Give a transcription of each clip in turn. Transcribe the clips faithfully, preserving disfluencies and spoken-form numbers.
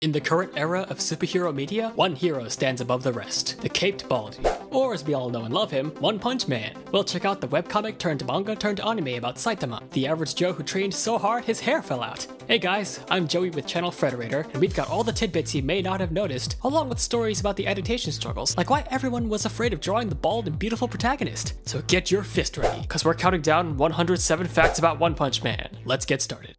In the current era of superhero media, one hero stands above the rest, the Caped Baldy, or as we all know and love him, One Punch Man. Well, check out the webcomic turned manga turned anime about Saitama, the average Joe who trained so hard his hair fell out. Hey guys, I'm Joey with Channel Frederator, and we've got all the tidbits you may not have noticed, along with stories about the adaptation struggles, like why everyone was afraid of drawing the bald and beautiful protagonist. So get your fist ready, cause we're counting down one hundred seven facts about One Punch Man. Let's get started.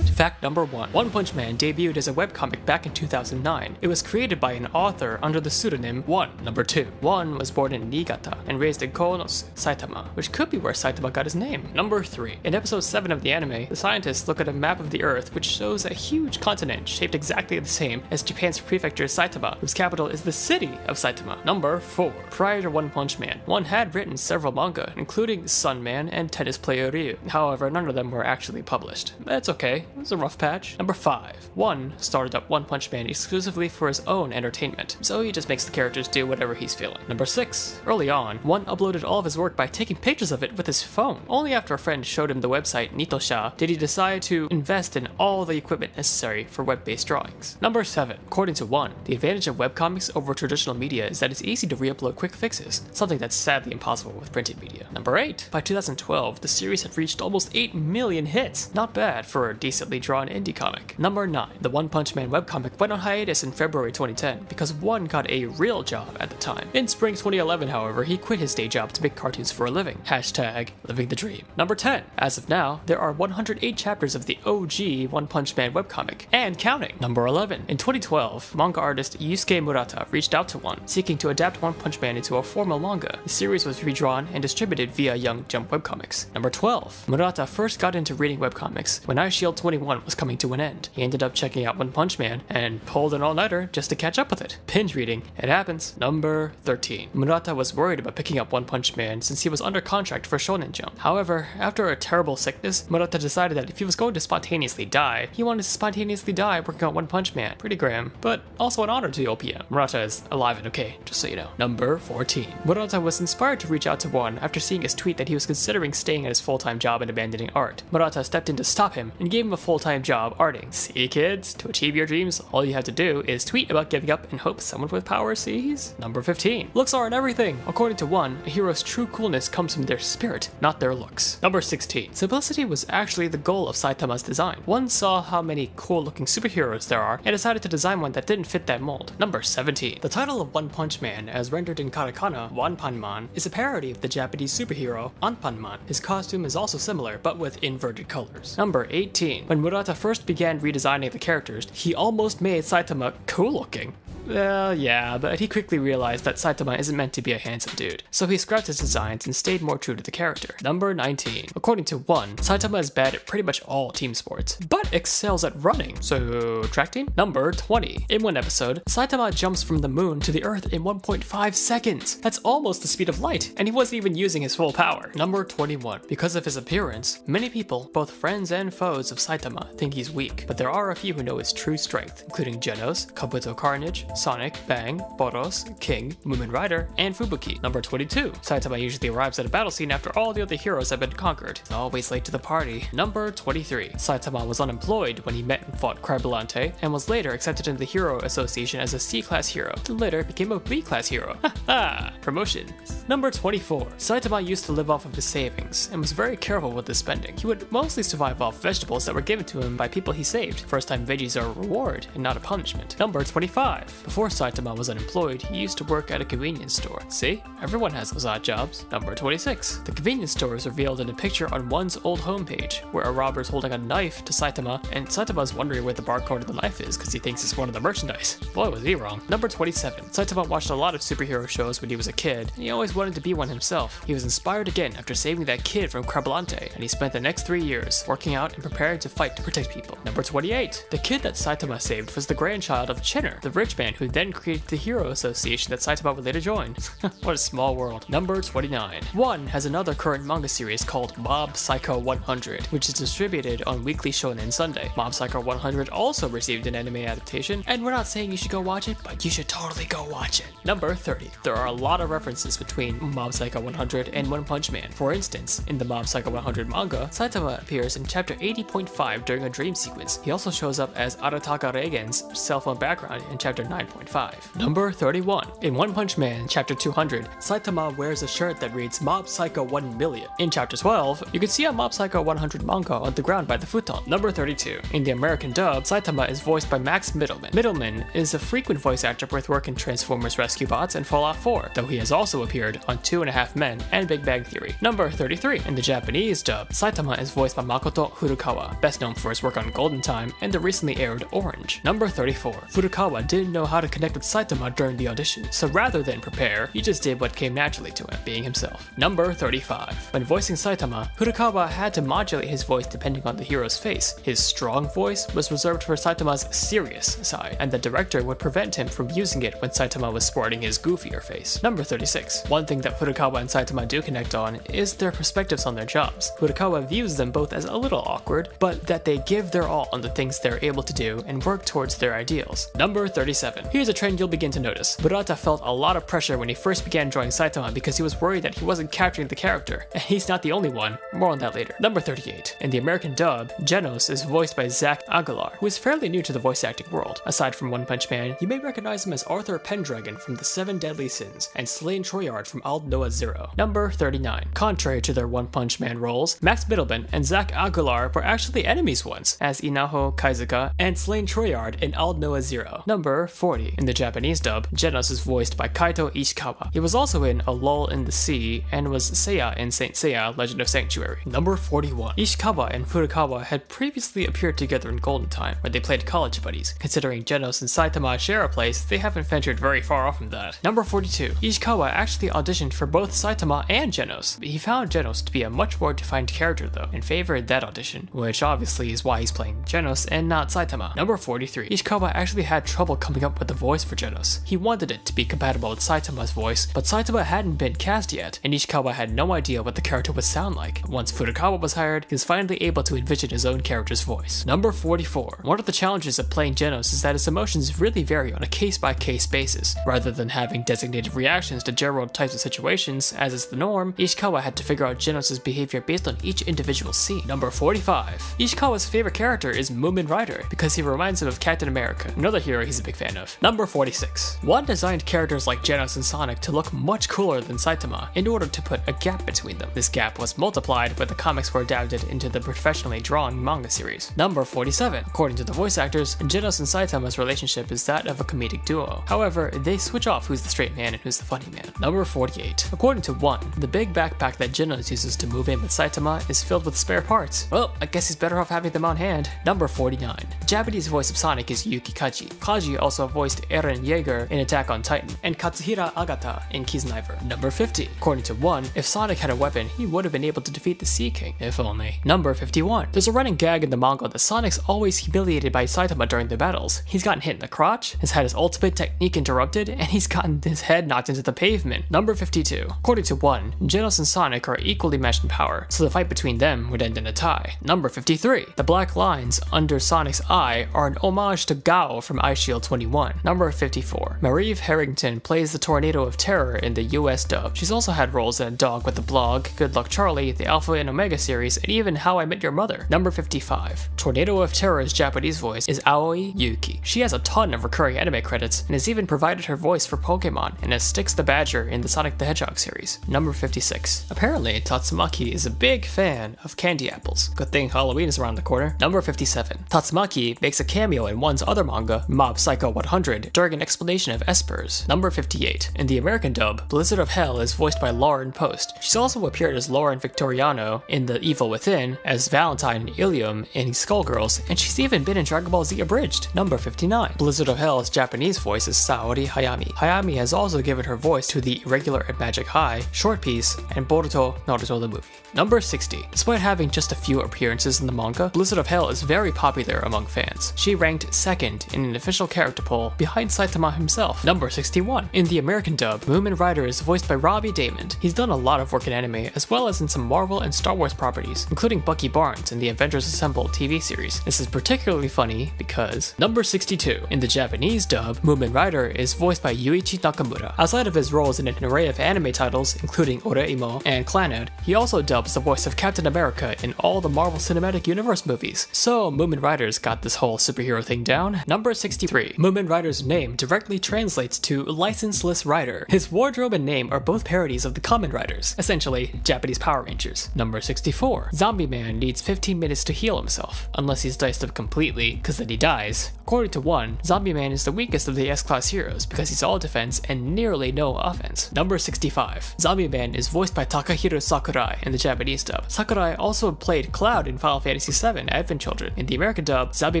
Fact number one. One Punch Man debuted as a webcomic back in two thousand nine. It was created by an author under the pseudonym One. Number two. One was born in Niigata and raised in Kounosu, Saitama, which could be where Saitama got his name. Number three. In episode seven of the anime, the scientists look at a map of the Earth which shows a huge continent shaped exactly the same as Japan's prefecture Saitama, whose capital is the city of Saitama. Number four. Prior to One Punch Man, One had written several manga, including Sun Man and Tennis Player Ryu. However, none of them were actually published. That's okay. It's a rough patch. Number five. One started up One Punch Man exclusively for his own entertainment, so he just makes the characters do whatever he's feeling. Number six. Early on, One uploaded all of his work by taking pictures of it with his phone. Only after a friend showed him the website Nitosha did he decide to invest in all the equipment necessary for web-based drawings. Number seven. According to One, the advantage of webcomics over traditional media is that it's easy to re-upload quick fixes, something that's sadly impossible with printed media. Number eight. By two thousand twelve, the series had reached almost eight million hits. Not bad for a decently drawn indie comic. Number nine. The One Punch Man webcomic went on hiatus in February twenty ten because One got a real job at the time. In spring twenty eleven, however, he quit his day job to make cartoons for a living. Hashtag living the dream. Number ten. As of now, there are one hundred eight chapters of the O G One Punch Man webcomic, and counting. Number eleven. In twenty twelve, manga artist Yusuke Murata reached out to One, seeking to adapt One Punch Man into a formal manga. The series was redrawn and distributed via Young Jump webcomics. Number twelve. Murata first got into reading webcomics when Eyeshield twenty-one was coming to an end. He ended up checking out One Punch Man and pulled an all-nighter just to catch up with it. Binge reading. It happens. Number thirteen. Murata was worried about picking up One Punch Man since he was under contract for Shonen Jump. However, after a terrible sickness, Murata decided that if he was going to spontaneously die, he wanted to spontaneously die working on One Punch Man. Pretty grim, but also an honor to the O P M. Murata is alive and okay, just so you know. Number fourteen. Murata was inspired to reach out to One after seeing his tweet that he was considering staying at his full-time job and abandoning art. Murata stepped in to stop him and gave him a full-time job arting. See kids, to achieve your dreams, all you have to do is tweet about giving up and hope someone with power sees. Number fifteen. Looks aren't everything. According to One, a hero's true coolness comes from their spirit, not their looks. Number sixteen. Simplicity was actually the goal of Saitama's design. One saw how many cool-looking superheroes there are and decided to design one that didn't fit that mold. Number seventeen. The title of One Punch Man, as rendered in katakana, Anpanman, is a parody of the Japanese superhero Anpanman. His costume is also similar, but with inverted colors. Number eighteen. When Murata first began redesigning the characters, he almost made Saitama cool-looking. Well, yeah, but he quickly realized that Saitama isn't meant to be a handsome dude, so he scrapped his designs and stayed more true to the character. Number nineteen. According to One, Saitama is bad at pretty much all team sports, but excels at running, so track team? Number twenty. In one episode, Saitama jumps from the moon to the Earth in one point five seconds. That's almost the speed of light, and he wasn't even using his full power. Number twenty-one. Because of his appearance, many people, both friends and foes of Saitama, think he's weak, but there are a few who know his true strength, including Genos, Kabuto Carnage, Sonic, Bang, Boros, King, Mumen Rider, and Fubuki. Number twenty-two. Saitama usually arrives at a battle scene after all the other heroes have been conquered. He's always late to the party. Number twenty-three. Saitama was unemployed when he met and fought Crabilante, and was later accepted into the Hero Association as a C-class hero, and later became a B-class hero. Ha ha! Promotions. Number twenty-four. Saitama used to live off of his savings, and was very careful with his spending. He would mostly survive off vegetables that were given to him by people he saved. First time veggies are a reward, and not a punishment. Number twenty-five. Before Saitama was unemployed, he used to work at a convenience store. See? Everyone has those odd jobs. Number twenty-six. The convenience store is revealed in a picture on One's old homepage, where a robber is holding a knife to Saitama, and Saitama's wondering where the barcode of the knife is because he thinks it's one of the merchandise. Boy, was he wrong. Number twenty-seven. Saitama watched a lot of superhero shows when he was a kid, and he always wanted to be one himself. He was inspired again after saving that kid from Crabilante, and he spent the next three years working out and preparing to fight to protect people. Number twenty-eight. The kid that Saitama saved was the grandchild of Chinner, the rich man who then created the Hero Association that Saitama would later join. What a small world. Number twenty-nine. One has another current manga series called Mob Psycho one hundred, which is distributed on Weekly Shonen Sunday. Mob Psycho one hundred also received an anime adaptation, and we're not saying you should go watch it, but you should totally go watch it. Number thirty. There are a lot of references between Mob Psycho one hundred and One Punch Man. For instance, in the Mob Psycho one hundred manga, Saitama appears in chapter eighty point five during a dream sequence. He also shows up as Arataka Reigen's cell phone background in chapter nine point five. Number thirty-one. In One Punch Man chapter two hundred, Saitama wears a shirt that reads Mob Psycho one million. In chapter twelve, you can see a Mob Psycho one hundred manga on the ground by the futon. Number thirty-two. In the American dub, Saitama is voiced by Max Mittelman. Mittelman is a frequent voice actor with work in Transformers Rescue Bots and Fallout four, though he has also appeared on Two and a Half Men and Big Bang Theory. Number thirty-three. In the Japanese dub, Saitama is voiced by Makoto Furukawa, best known for his work on Golden Time and the recently aired Orange. Number thirty-four. Furukawa didn't know how to connect with Saitama during the audition, so rather than prepare, he just did what came naturally to him, being himself. Number thirty-five. When voicing Saitama, Furukawa had to modulate his voice depending on the hero's face. His strong voice was reserved for Saitama's serious side, and the director would prevent him from using it when Saitama was sporting his goofier face. Number thirty-six. One thing that Furukawa and Saitama do connect on is their perspectives on their jobs. Furukawa views them both as a little awkward, but that they give their all on the things they're able to do and work towards their ideals. Number thirty-seven. Here's a trend you'll begin to notice. Murata felt a lot of pressure when he first began drawing Saitama because he was worried that he wasn't capturing the character, and he's not the only one. More on that later. Number thirty-eight. In the American dub, Genos is voiced by Zach Aguilar, who is fairly new to the voice acting world. Aside from One Punch Man, you may recognize him as Arthur Pendragon from The Seven Deadly Sins and Slain Troyard from Ald Noah Zero. Number thirty-nine. Contrary to their One Punch Man roles, Max Mittelman and Zach Aguilar were actually enemies once, as Inaho Kaizuka and Slain Troyard in Ald Noah Zero. Number forty. In the Japanese dub, Genos is voiced by Kaito Ishikawa. He was also in A Lull in the Sea and was Seiya in Saint Seiya: Legend of Sanctuary. Number forty-one. Ishikawa and Furukawa had previously appeared together in Golden Time, where they played college buddies. Considering Genos and Saitama share a place, they haven't ventured very far off from that. Number forty-two. Ishikawa actually auditioned for both Saitama and Genos. He found Genos to be a much more defined character though, and favored that audition, which obviously is why he's playing Genos and not Saitama. Number forty-three. Ishikawa actually had trouble coming up with a voice for Genos. He wanted it to be compatible with Saitama's voice, but Saitama hadn't been cast yet, and Ishikawa had no idea what the character would sound like. Once Furukawa was hired, he was finally able to envision his own character's voice. Number forty-four. One of the challenges of playing Genos is that his emotions really vary on a case-by-case basis. Rather than having designated reactions to general types of situations, as is the norm, Ishikawa had to figure out Genos' behavior based on each individual scene. Number forty-five. Ishikawa's favorite character is Mumen Rider, because he reminds him of Captain America, another hero he's a big fan of. Number forty-six. One designed characters like Genos and Sonic to look much cooler than Saitama in order to put a gap between them. This gap was multiplied when the comics were adapted into the professionally drawn manga series. Number forty-seven. According to the voice actors, Genos and Saitama's relationship is that of a comedic duo. However, they switch off who's the straight man and who's the funny man. Number forty-eight. According to One, the big backpack that Genos uses to move in with Saitama is filled with spare parts. Well, I guess he's better off having them on hand. Number forty-nine. The Japanese voice of Sonic is Yuki Kaji. Kaji also voiced Eren Yeager in Attack on Titan and Katsuhira Agata in Kisnaiver. Number fifty. According to One, if Sonic had a weapon, he would have been able to defeat the Sea King, if only. Number fifty-one. There's a running gag in the manga that Sonic's always humiliated by Saitama during the battles. He's gotten hit in the crotch, has had his ultimate technique interrupted, and he's gotten his head knocked into the pavement. Number fifty-two. According to One, Genos and Sonic are equally matched in power, so the fight between them would end in a tie. Number fifty-three. The black lines under Sonic's eye are an homage to Gao from Eyeshield twenty-one. Number fifty-four. Maeve Harrington plays the Tornado of Terror in the U S dub. She's also had roles in A Dog with a Blog, Good Luck Charlie, the Alpha and Omega series, and even How I Met Your Mother. Number fifty-five. Tornado of Terror's Japanese voice is Aoi Yuki. She has a ton of recurring anime credits and has even provided her voice for Pokemon and as Styx the Badger in the Sonic the Hedgehog series. Number fifty-six. Apparently, Tatsumaki is a big fan of candy apples. Good thing Halloween is around the corner. Number fifty-seven. Tatsumaki makes a cameo in One's other manga, Mob Psycho one hundred, during an explanation of espers. Number fifty-eight. In the American dub, Blizzard of Hell is voiced by Lauren Post. She's also appeared as Lauren Victoriano in The Evil Within, as Valentine and Ilium in Skullgirls, and she's even been in Dragon Ball Z Abridged. Number fifty-nine. Blizzard of Hell's Japanese voice is Saori Hayami. Hayami has also given her voice to The Irregular and Magic High, Short Piece, and Boruto Naruto the Movie. Number sixty. Despite having just a few appearances in the manga, Blizzard of Hell is very popular among fans. She ranked second in an official character poll role behind Saitama himself. Number sixty-one. In the American dub, Mumen Rider is voiced by Robbie Daymond. He's done a lot of work in anime as well as in some Marvel and Star Wars properties, including Bucky Barnes in the Avengers Assemble T V series. This is particularly funny because... Number sixty-two. In the Japanese dub, Mumen Rider is voiced by Yuichi Nakamura. Outside of his roles in an array of anime titles, including Oreimo and Clannad, he also dubs the voice of Captain America in all the Marvel Cinematic Universe movies. So Mumen Rider's got this whole superhero thing down. Number sixty-three. Mumen Rider's name directly translates to Licenseless Rider. His wardrobe and name are both parodies of the Kamen Riders, essentially Japanese Power Rangers. Number sixty-four. Zombie Man needs fifteen minutes to heal himself, unless he's diced up completely, because then he dies. According to One, Zombie Man is the weakest of the S-Class heroes because he's all defense and nearly no offense. Number sixty-five. Zombie Man is voiced by Takahiro Sakurai in the Japanese dub. Sakurai also played Cloud in Final Fantasy seven Advent Children. In the American dub, Zombie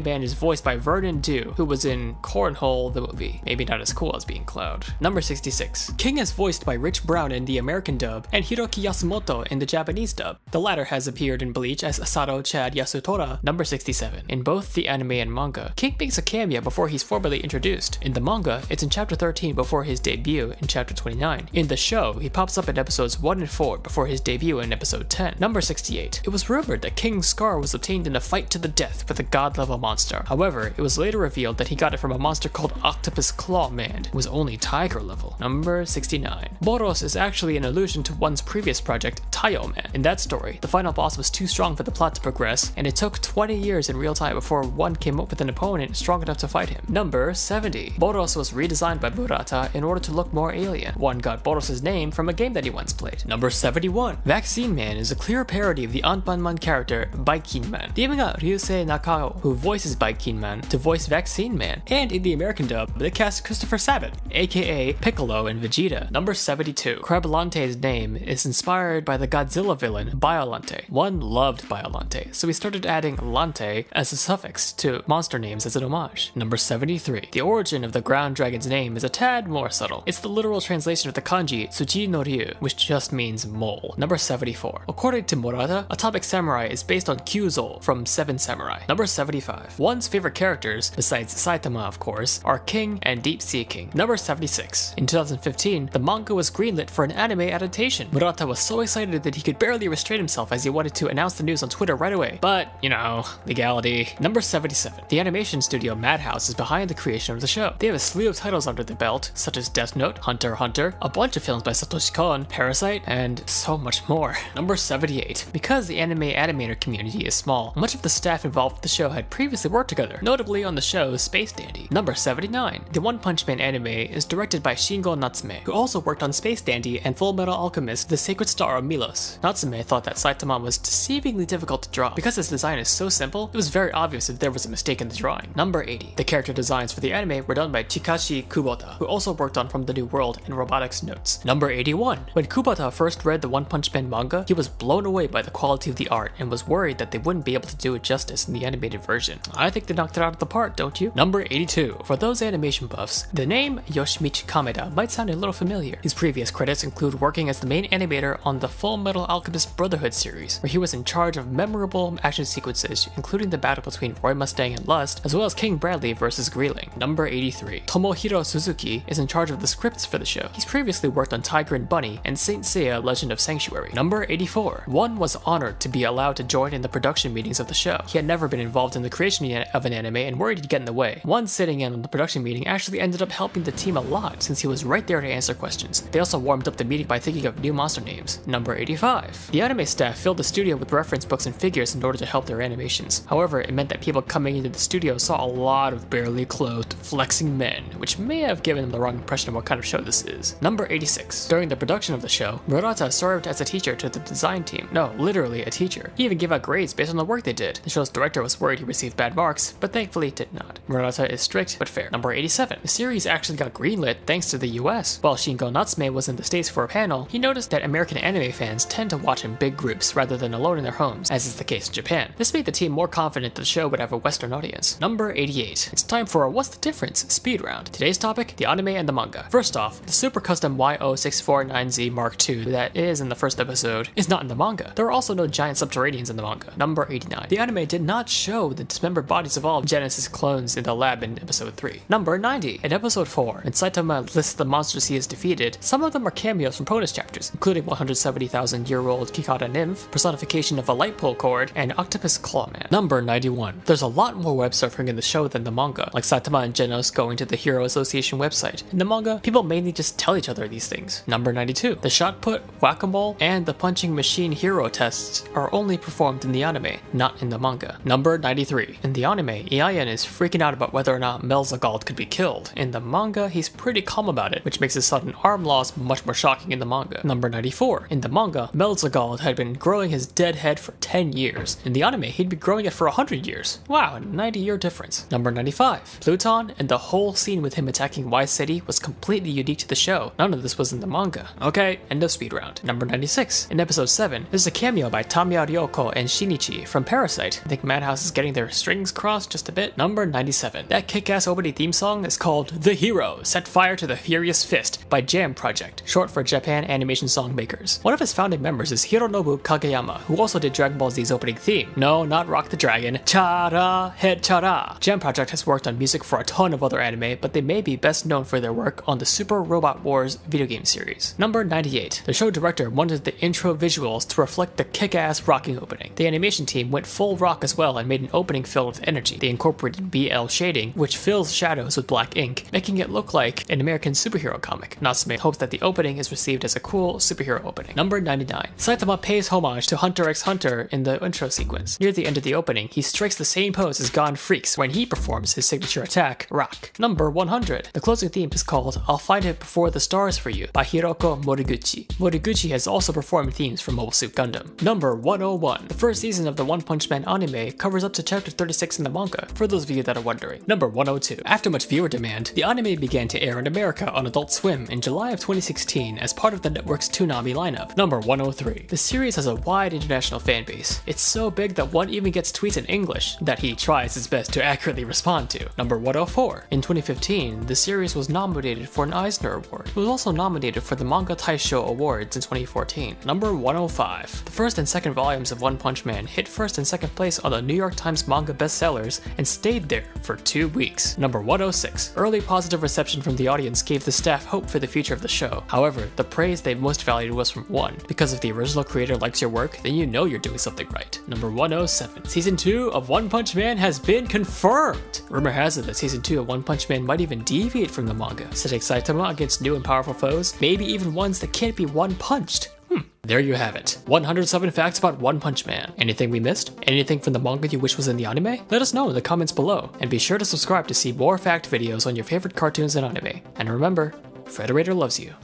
Man is voiced by Vernon Dew, who was in Cornhole the movie. Maybe not as cool as being Cloud. Number sixty-six. King is voiced by Rich Brown in the American dub and Hiroki Yasumoto in the Japanese dub. The latter has appeared in Bleach as Asaro Chad Yasutora. Number sixty-seven. In both the anime and manga, King makes a cameo before he's formally introduced. In the manga, it's in chapter thirteen before his debut in chapter twenty-nine. In the show, he pops up in episodes one and four before his debut in episode ten. Number sixty-eight. It was rumored that King's scar was obtained in a fight to the death with a god-level monster. However, it was later revealed that he got it from a monster called Octopus Claw Man, who was only tiger level. Number sixty-nine. Boros is actually an allusion to One's previous project, Taiyo Man. In that story, the final boss was too strong for the plot to progress, and it took twenty years in real time before One came up with an opponent strong enough to fight him. Number seventy. Boros was redesigned by Murata in order to look more alien. One got Boros' name from a game that he once played. Number seventy-one. Vaccine Man is a clear parody of the Anpanman character, Baikin Man. The manga got Ryusei Nakao, who voices Baikin Man, to voice Vaccine Man, and in the American dub, they cast Christopher Sabat, aka Piccolo and Vegeta. Number seventy-two. Crabilante's name is inspired by the Godzilla villain, Biolante. One loved Biolante, so he started adding Lante as a suffix to monster names as an homage. Number seventy-three. The origin of the ground dragon's name is a tad more subtle. It's the literal translation of the kanji Tsuji no Ryu, which just means mole. Number seventy-four. According to Murata, Atomic Samurai is based on Kyuzo from Seven Samurai. Number seventy-five. One's favorite characters, besides Saitama of course, are King and Deep Sea King. Number seventy-six. In two thousand fifteen, the manga was greenlit for an anime adaptation. Murata was so excited that he could barely restrain himself as he wanted to announce the news on Twitter right away. But, you know, legality. Number seventy-seven. The animation studio Madhouse is behind the creation of the show. They have a slew of titles under their belt, such as Death Note, Hunter x Hunter, a bunch of films by Satoshi Kon, Parasite, and so much more. Number seventy-eight. Because the anime animator community is small, much of the staff involved with the show had previously worked together, notably on the show Space Dandy. Number seventy-nine. The One Punch Man anime is directed by Shingo Natsume, who also worked on Space Dandy and Full Metal Alchemist The Sacred Star of Milos. Natsume thought that Saitama was deceivingly difficult to draw. Because his design is so simple, it was very obvious if there was a mistake in the drawing. Number eighty. The character designs for the anime were done by Chikashi Kubota, who also worked on From the New World and Robotics Notes. Number eighty-one. When Kubota first read the One Punch Man manga, he was blown away by the quality of the art and was worried that they wouldn't be able to do it justice in the animated version. I think they knocked it out of the park, don't you? Number eighty-two. For those animation buffs, the name Yoshimichi Kameda might sound a little familiar. His previous credits include working as the main animator on the Full Metal Alchemist Brotherhood series, where he was in charge of memorable action sequences, including the battle between Roy Mustang and Lust, as well as King Bradley versus Greeling. Number eighty-three. Tomohiro Suzuki is in charge of the scripts for the show. He's previously worked on Tiger and Bunny and Saint Seiya: Legend of Sanctuary. Number eighty-four. One was honored to be allowed to join in the production meetings of the show. He had never been involved in the creation of an anime and worried he'd get in the way. One sitting in on the production meeting actually ended up helping the team a lot since he was right there to answer questions. They also warmed up the meeting by thinking of new monster names. Number eighty-five. The anime staff filled the studio with reference books and figures in order to help their animations. However, it meant that people coming into the studio saw a lot of barely clothed, flexing men, which may have given them the wrong impression of what kind of show this is. Number eighty-six. During the production of the show, Murata served as a teacher to the design team. No, literally a teacher. He even gave out grades based on the work they did. The show's director was worried he received bad marks, but thankfully did not. Murata is strict, but fair. Number eighty-seven. The series actually got greenlit thanks to the U S. While Shingo Natsume was in the States for a panel, he noticed that American anime fans tend to watch in big groups rather than alone in their homes, as is the case in Japan. This made the team more confident that the show would have a Western audience. Number eighty-eight. It's time for a What's the Difference speed round. Today's topic, the anime and the manga. First off, the super custom Y zero six four nine Z Mark two that is in the first episode is not in the manga. There are also no giant subterraneans in the manga. Number eighty-nine. The anime did not show the dismembered bodies of all of Genesis clones in the lab in episode three. Number ninety. In episode four, when Saitama lists the monsters he has defeated, some of them are cameos from bonus chapters, including one hundred seventy thousand year old Kikata Nymph, personification of a light pole cord, and Octopus Clawman. Number ninety-one. There's a lot more web surfing in the show than the manga, like Saitama and Genos going to the Hero Association website. In the manga, people mainly just tell each other these things. Number ninety-two. The shot put, whack-a-mole, and the punching machine hero tests are only performed in the anime, not in the manga. Number ninety-three. In the anime, Iain is freaking out about whether or not Melzagald could be killed. In the manga, he's pretty calm about it, which makes his sudden arm loss much more shocking in the manga. Number ninety-four. In the manga, Melzagald had been growing his dead head for ten years. In the anime, he'd be growing it for one hundred years. Wow, a ninety year difference. Number ninety-five. Pluton and the whole scene with him attacking Y City was completely unique to the show. None of this was in the manga. Okay, end of speed round. Number ninety-six. In episode seven, there's a cameo by Tamiya Ryoko and Shinichi from Parasite. I think Madhouse is getting their strings crossed just a bit. Number ninety-seven. That kick-ass opening theme song is called The Hero, Set Fire to the Furious Fist by Jam Project, short for Japan Animation Song Makers. One of his founding members is Hironobu Kageyama, who also did Dragon Ball Z's opening theme. No, not Rock the Dragon. Cha-ra, head cha-ra. Jam Project has worked on music for a ton of other anime, but they may be best known for their work on the Super Robot Wars video game series. Number ninety-eight. The show director wanted the intro visuals to reflect the kick-ass rocking opening. The animation team went full rock as well and made an opening filled with energy. They incorporated B L shading, which fills shadows with black ink, making it look like an American superhero comic. Natsume hopes that the opening is received as a cool superhero opening. Number ninety-nine. Saitama pays homage to Hunter x Hunter in the intro sequence. Near the end of the opening, he strikes the same pose as Gon Freaks when he performs his signature attack, Rock. Number one hundred. The closing theme is called I'll Fight It Before the Stars for You by Hiroko Moriguchi. Moriguchi has also performed themes from Mobile Suit Gundam. Number one oh one. The first season of the One Punch Man anime covers up to chapter thirty-six in the manga, for those of you that are wondering. Number one oh two. After much viewer demand, the anime began to air in America on Adult Swim in July of twenty sixteen as part of the network's Toonami lineup. Number one oh three. The series has a wide international fanbase. It's so big that one even gets tweets in English that he tries his best to accurately respond to. Number one oh four. In twenty fifteen, the series was nominated for an Eisner Award. It was also nominated for the Manga Taisho Awards in twenty fourteen. Number one oh five. The first and second volumes of One Punch Man hit first and second place on the New York Times manga bestsellers and stayed there for two weeks. Number one oh six. Early positive reception from the audience gave the staff hope for the future of the show. However, the praise they most valued was from One. Because if the original creator likes your work, then you know you're doing something right. Number one oh seven. Season two of One Punch Man has been confirmed! Rumor has it that Season two of One Punch Man might even deviate from the manga, setting Saitama against new and powerful foes, maybe even ones that can't be one-punched. Hmm. There you have it. one hundred seven facts about One Punch Man. Anything we missed? Anything from the manga you wish was in the anime? Let us know in the comments below, and be sure to subscribe to see more fact videos on your favorite cartoons and anime. And remember, Frederator loves you.